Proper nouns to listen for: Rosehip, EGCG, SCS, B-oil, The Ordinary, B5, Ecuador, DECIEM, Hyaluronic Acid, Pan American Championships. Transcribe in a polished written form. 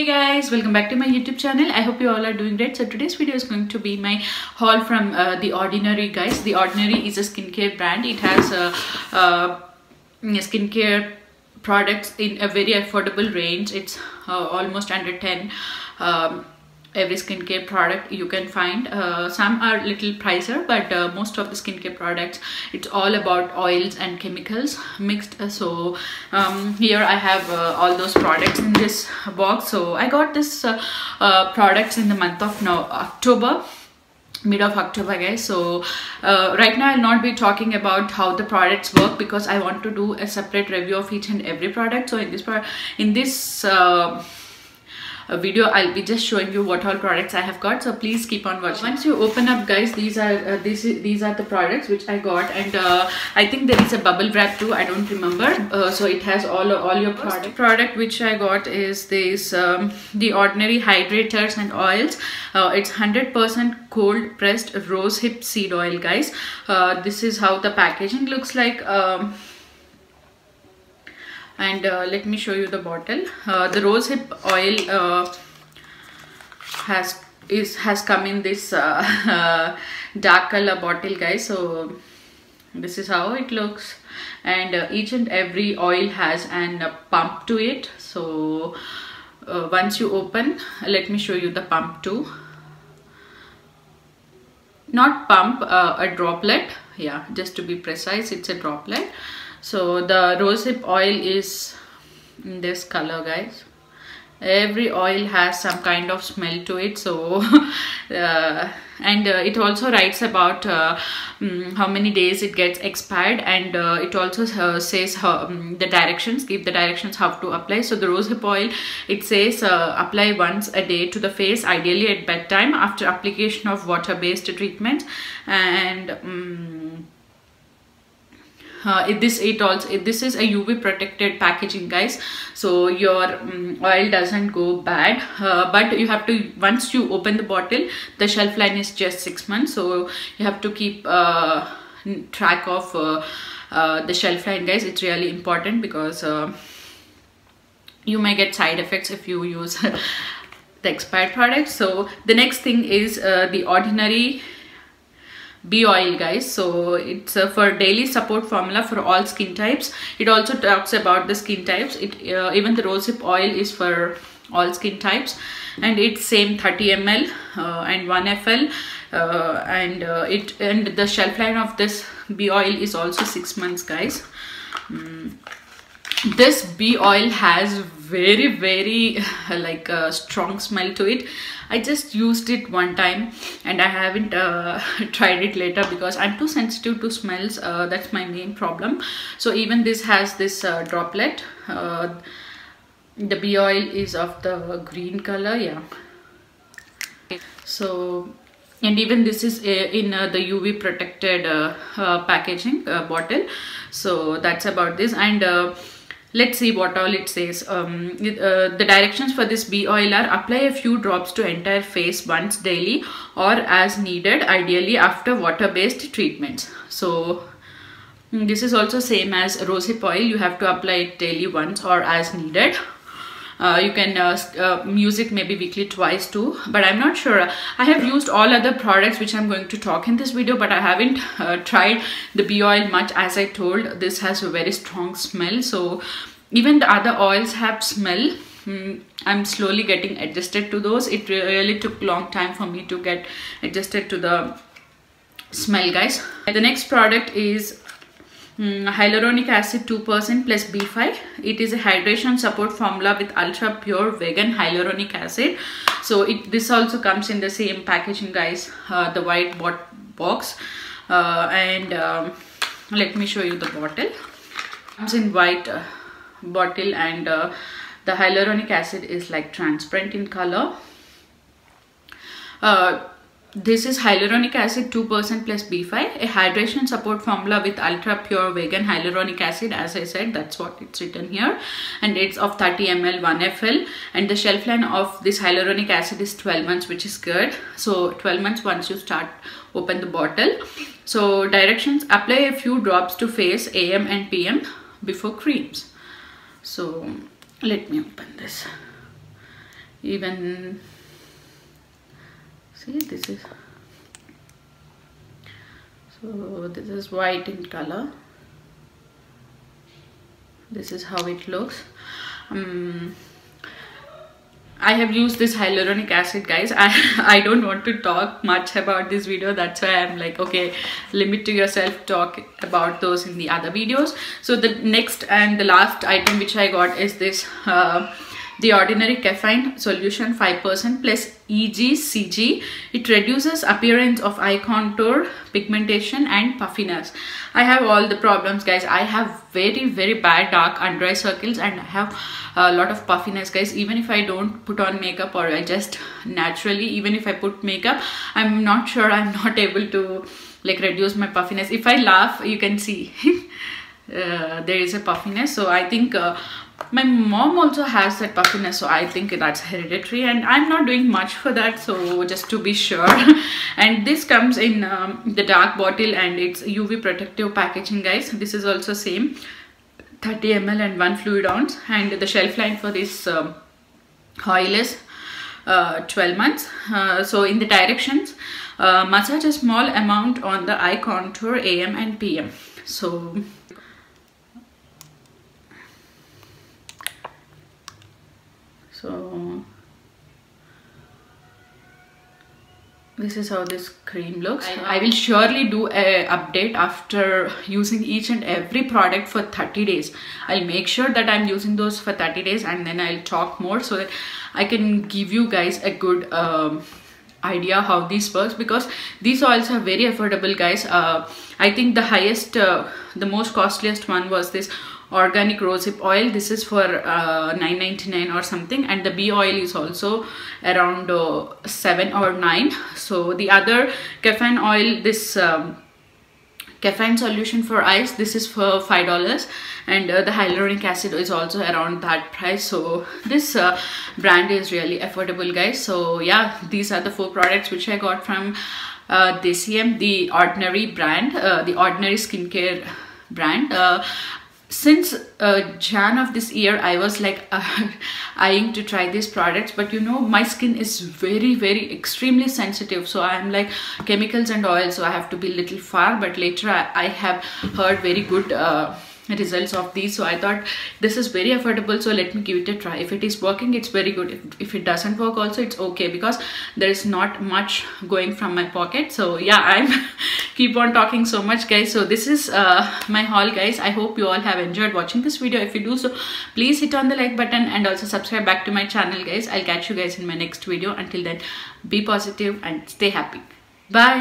Hey guys, welcome back to my YouTube channel. I hope you all are doing great. So today's video is going to be my haul from The Ordinary, guys. The Ordinary is a skincare brand. It has skincare products in a very affordable range. It's almost under 10 every skincare product you can find. Some are little pricier, but most of the skincare products, it's all about oils and chemicals mixed. So here I have all those products in this box. So I got this products in the month of October, mid of October, guys. So right now I'll not be talking about how the products work because I want to do a separate review of each and every product. So in this video I'll be just showing you what all products I have got, so please keep on watching. Once you open up, guys, these are the products which I got, and I think there is a bubble wrap too, I don't remember. So it has all your products. First product which I got is this The Ordinary hydrators and oils. It's 100% cold pressed rosehip seed oil, guys. This is how the packaging looks like. And let me show you the bottle. The rosehip oil has come in this dark color bottle, guys. So this is how it looks, and each and every oil has an pump to it. So once you open, let me show you the pump too. Not pump, a droplet. Yeah, just to be precise, it's a droplet. So the rosehip oil is in this color, guys. Every oil has some kind of smell to it. So and it also writes about how many days it gets expired, and it also says how, give the directions how to apply. So the rosehip oil, it says apply once a day to the face, ideally at bedtime after application of water-based treatment. And this is a UV protected packaging, guys, so your oil doesn't go bad. But you have to, once you open the bottle, the shelf life is just 6 months, so you have to keep track of the shelf life, guys. It's really important because you may get side effects if you use the expired product. So the next thing is The Ordinary Bee oil, guys. So it's for daily support formula for all skin types. It also talks about the skin types. It even the rosehip oil is for all skin types, and it's same 30 ml and 1 fl, and the shelf life of this bee oil is also 6 months, guys. This bee oil has very, very like a strong smell to it. I just used it one time and I haven't tried it later because I'm too sensitive to smells. That's my main problem. So even this has this droplet. The bee oil is of the green color, yeah. So, and even this is in the UV protected packaging bottle. So that's about this, and let's see what all it says. The directions for this bee oil are apply a few drops to entire face once daily or as needed, ideally after water-based treatments. So this is also same as rosehip oil. You have to apply it daily once or as needed. You can use it maybe weekly twice too, but I'm not sure. I have used all other products which I'm going to talk in this video, but I haven't tried the bee oil much. As I told, this has a very strong smell. So even the other oils have smell. I'm slowly getting adjusted to those. It really took long time for me to get adjusted to the smell, guys. And the next product is hyaluronic acid 2% plus B5. It is a hydration support formula with ultra pure vegan hyaluronic acid. So this also comes in the same packaging, guys, the white box, and let me show you the bottle. Comes in white bottle, and the hyaluronic acid is like transparent in color. This is hyaluronic acid 2% plus B5, a hydration support formula with ultra pure vegan hyaluronic acid. As I said, that's what it's written here, and it's of 30 ml, 1 fl, and the shelf life of this hyaluronic acid is 12 months, which is good. So 12 months once you start open the bottle. So directions, apply a few drops to face AM and PM before creams. So let me open this. even see this is, so this is white in color. This is how it looks. I have used this hyaluronic acid, guys. I don't want to talk much about this video. That's why I'm like, okay, limit to yourself, talk about those in the other videos. So the next and the last item which I got is this The Ordinary Caffeine Solution 5% plus EGCG. It reduces appearance of eye contour, pigmentation and puffiness. I have all the problems, guys. I have very bad dark under eye circles and I have a lot of puffiness, guys. Even if I don't put on makeup, or I just naturally, even if I put makeup, I'm not sure, I'm not able to like reduce my puffiness. If I laugh, you can see there is a puffiness. So I think my mom also has that puffiness, so I think that's hereditary and I'm not doing much for that, so just to be sure. And this comes in the dark bottle and it's UV protective packaging, guys. This is also same 30 ml and 1 fluid ounce, and the shelf life for this oil is 12 months. So in the directions, massage a small amount on the eye contour AM and PM. So this is how this cream looks. I will surely do an update after using each and every product for 30 days. I'll make sure that I'm using those for 30 days and then I'll talk more so that I can give you guys a good idea how this works, because these oils are very affordable, guys. I think the highest, the most costliest one was this organic rosehip oil. This is for $9.99 or something, and the bee oil is also around 7 or 9. So the other caffeine oil, this caffeine solution for eyes, this is for $5, and the hyaluronic acid is also around that price. So this brand is really affordable, guys. So yeah, these are the 4 products which I got from DECIEM, the Ordinary brand, the Ordinary skincare brand. Since Jan of this year, I was like eyeing to try these products, but you know, my skin is very extremely sensitive, so I'm like chemicals and oil, so I have to be little far. But later I have heard very good results of these, so I thought this is very affordable, so let me give it a try. If it is working, it's very good. If it doesn't work also, it's okay, because there is not much going from my pocket. So yeah, I'm keep on talking so much, guys. So this is my haul, guys. I hope you all have enjoyed watching this video. If you do so, please hit on the like button and also subscribe back to my channel, guys. I'll catch you guys in my next video. Until then, be positive and stay happy. Bye.